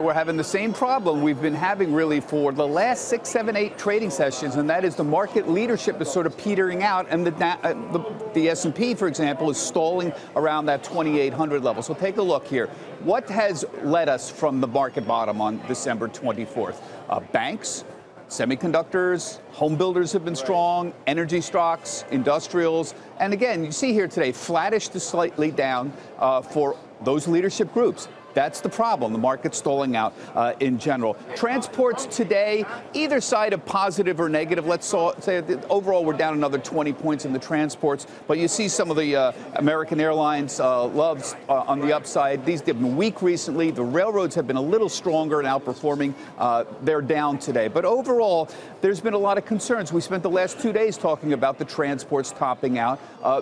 We're having the same problem we've been having really for the last 6, 7, 8 trading sessions, and that is the market leadership is sort of petering out, and the S&P, for example, is stalling around that 2,800 level. So take a look here. What has led us from the market bottom on December 24th? Banks, semiconductors, home builders have been strong, energy stocks, industrials, and again, you see here today, flattish to slightly down for those leadership groups. That's the problem, the market's stalling out in general. Transports today, either side of positive or negative. Let's say that overall we're down another 20 points in the transports, but you see some of the American Airlines loves on the upside. These have been weak recently. The railroads have been a little stronger and outperforming. They're down today. But overall, there's been a lot of concerns. We spent the last 2 days talking about the transports topping out.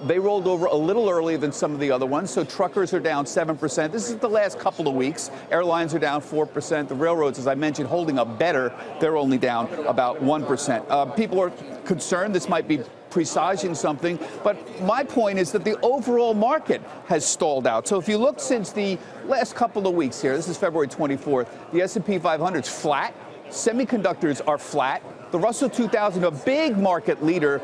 They rolled over a little earlier than some of the other ones, so truckers are down 7%. This is the last couple of weeks. Airlines are down 4%. The railroads, as I mentioned, holding up better. They're only down about 1%. People are concerned this might be presaging something, but my point is that the overall market has stalled out. So if you look since the last couple of weeks here, this is February 24th, the S&P 500 is flat. Semiconductors are flat. The Russell 2000, a big market leader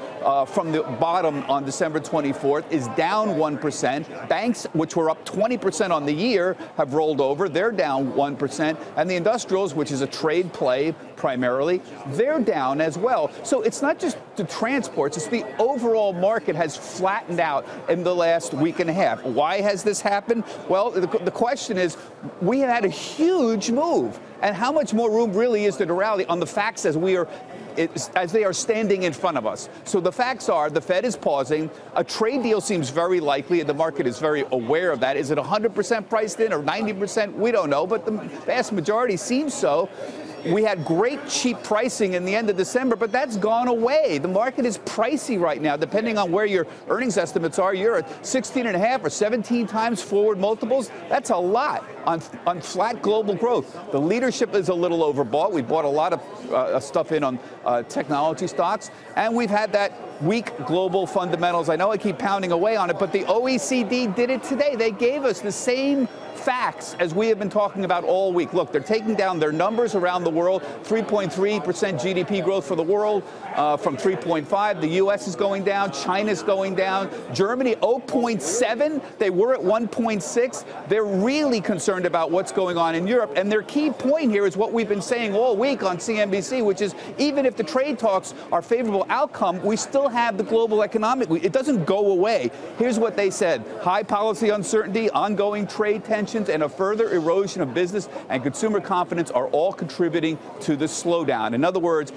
from the bottom on December 24th, is down 1%. Banks, which were up 20% on the year, have rolled over. They're down 1%. And the industrials, which is a trade play primarily, they're down as well. So it's not just the transports, it's the overall market has flattened out in the last week and a half. Why has this happened? Well, the question is, we have had a huge move. And how much more room really is there to rally on the facts as we are as they are standing in front of us? So the facts are the Fed is pausing. A trade deal seems very likely, and the market is very aware of that. Is it 100% priced in or 90%? We don't know, but the vast majority seems so. We had great cheap pricing in the end of December, but that's gone away. The market is pricey right now. Depending on where your earnings estimates are, you're at 16.5 or 17 times forward multiples. That's a lot on flat global growth. The leadership is a little overbought. We bought a lot of stuff in on technology stocks, and we've had that weak global fundamentals. I know I keep pounding away on it, but the OECD did it today. They gave us the same facts as we have been talking about all week. Look, they're taking down their numbers around the world. 3.3% GDP growth for the world from 3.5. The U.S. is going down. China's going down. Germany, 0.7. They were at 1.6. They're really concerned about what's going on in Europe. And their key point here is what we've been saying all week on CNBC, which is even if the trade talks are favorable outcome, we still have the global economic. It doesn't go away. Here's what they said. High policy uncertainty, ongoing trade tension, and a further erosion of business and consumer confidence are all contributing to the slowdown. In other words,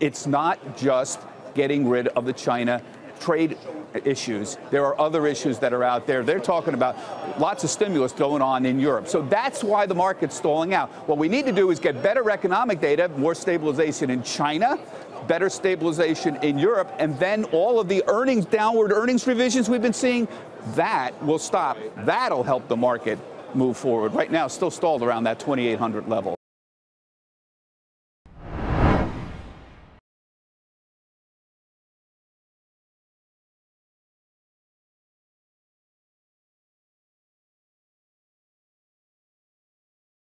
it's not just getting rid of the China trade issues. There are other issues that are out there. They're talking about lots of stimulus going on in Europe. So that's why the market's stalling out. What we need to do is get better economic data, more stabilization in China, better stabilization in Europe, and then all of the earnings, downward earnings revisions we've been seeing, that will stop. That'll help the market move forward. Right now, still stalled around that 2,800 level.